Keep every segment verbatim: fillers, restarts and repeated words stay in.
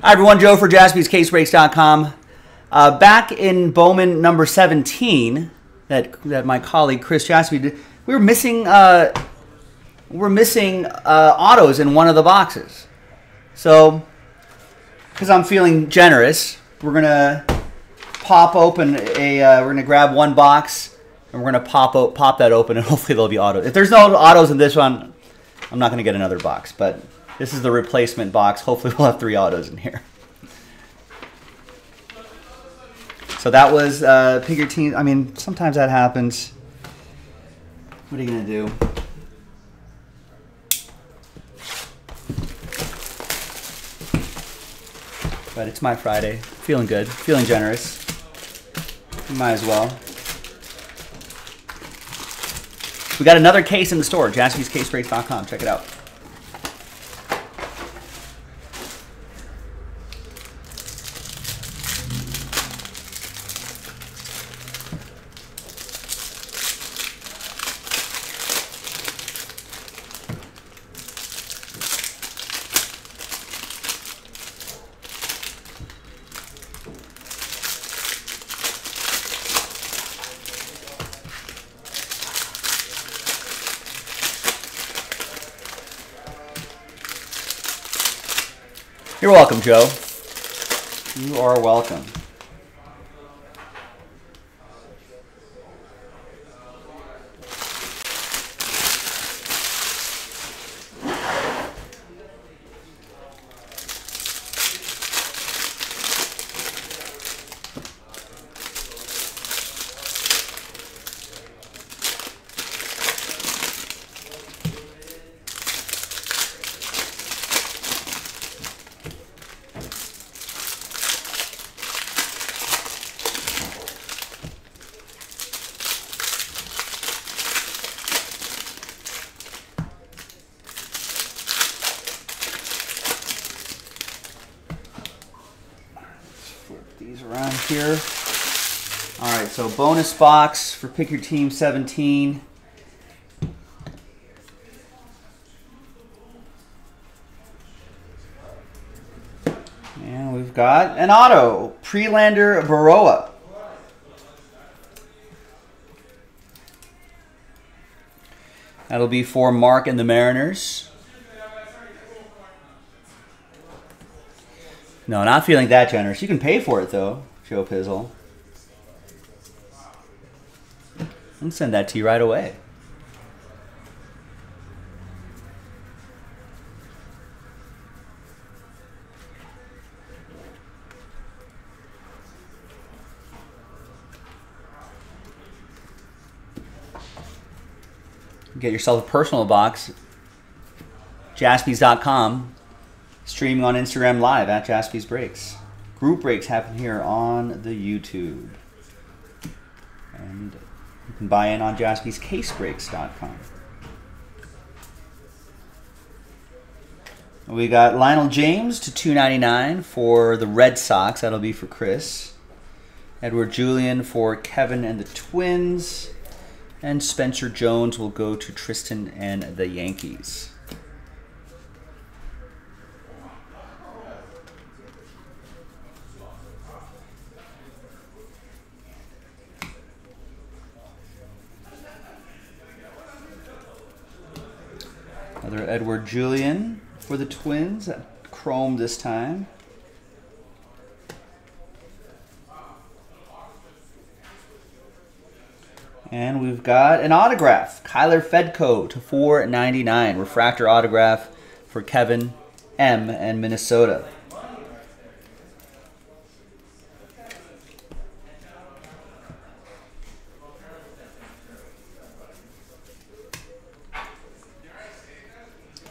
Hi everyone, Joe for Jaspys Case Breaks dot com. Uh, back in Bowman number seventeen, that that my colleague Chris Jaspie did, we were missing uh, we we're missing uh, autos in one of the boxes. So, because I'm feeling generous, we're gonna pop open a uh, we're gonna grab one box and we're gonna pop pop that open and hopefully there'll be autos. If there's no autos in this one, I'm not gonna get another box, but. This is the replacement box. Hopefully we'll have three autos in here. So that was uh, pick your team. I mean, sometimes that happens. What are you going to do? But it's my Friday. Feeling good. Feeling generous. Might as well. We got another case in the store. Jaspys Case Breaks dot com. Check it out. You're welcome, Joe. You are welcome. Around here. All right, so bonus box for pick your team seventeen. And we've got an auto, Prelander Baroa. That'll be for Mark and the Mariners. No, not feeling that generous. You can pay for it, though, Joe Pizzle. I can send that to you right away. Get yourself a personal box. Jaspys dot com. Streaming on Instagram Live at Jaspys Breaks. Group breaks happen here on the YouTube. And you can buy in on Jaspys Case Breaks dot com. We got Lionel James to two ninety-nine for the Red Sox. That'll be for Chris. Edward Julian for Kevin and the Twins. And Spencer Jones will go to Tristan and the Yankees. Another Edward Julian for the Twins, chrome this time. And we've got an autograph, Kyler Fedco to four ninety-nine, refractor autograph for Kevin M and Minnesota.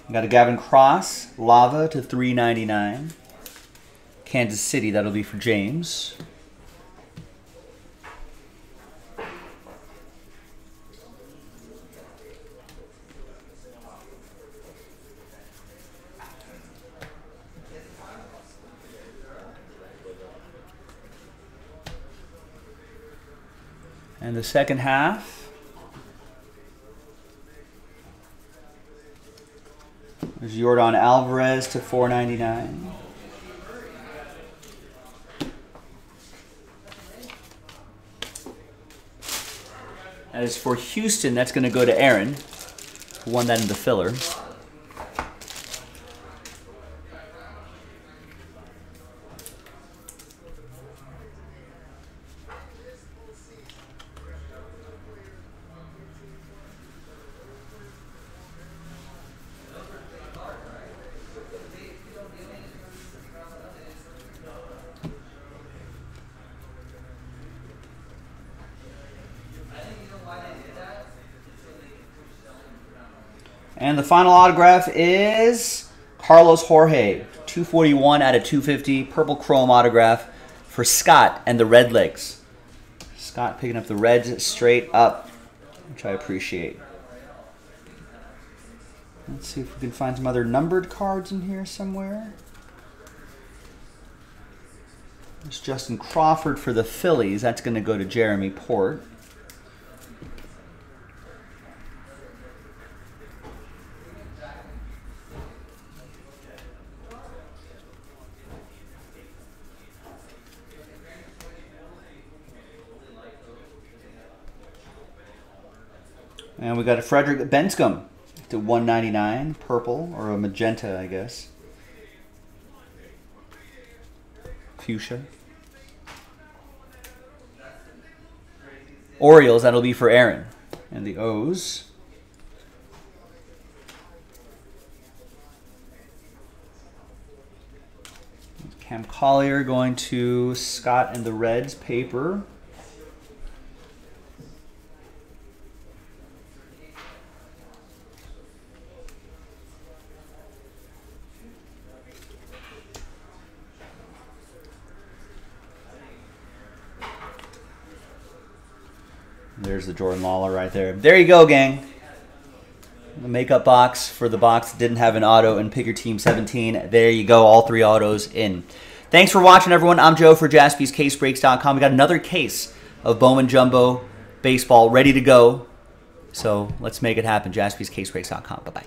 We got a Gavin Cross, Lava to three ninety-nine. Kansas City, that'll be for James. And the second half. There's Jordan Alvarez to four ninety-nine. As for Houston, that's going to go to Aaron, who won that in the filler. And the final autograph is Carlos Jorge, two forty-one out of two fifty, purple chrome autograph for Scott and the Red Legs. Scott picking up the Reds straight up, which I appreciate. Let's see if we can find some other numbered cards in here somewhere. There's Justin Crawford for the Phillies. That's going to go to Jeremy Port. And we got a Frederick Benscombe to one ninety-nine, purple, or a magenta, I guess. Fuchsia. Orioles, that'll be for Aaron. And the O's. Cam Collier going to Scott and the Reds, paper. There's the Jordan Lawler right there. There you go, gang. The makeup box for the box that didn't have an auto and pick your team seventeen. There you go. All three autos in. Thanks for watching, everyone. I'm Joe for Jaspys Case Breaks dot com. We got another case of Bowman Jumbo Baseball ready to go. So let's make it happen. Jaspys Case Breaks dot com. Bye-bye.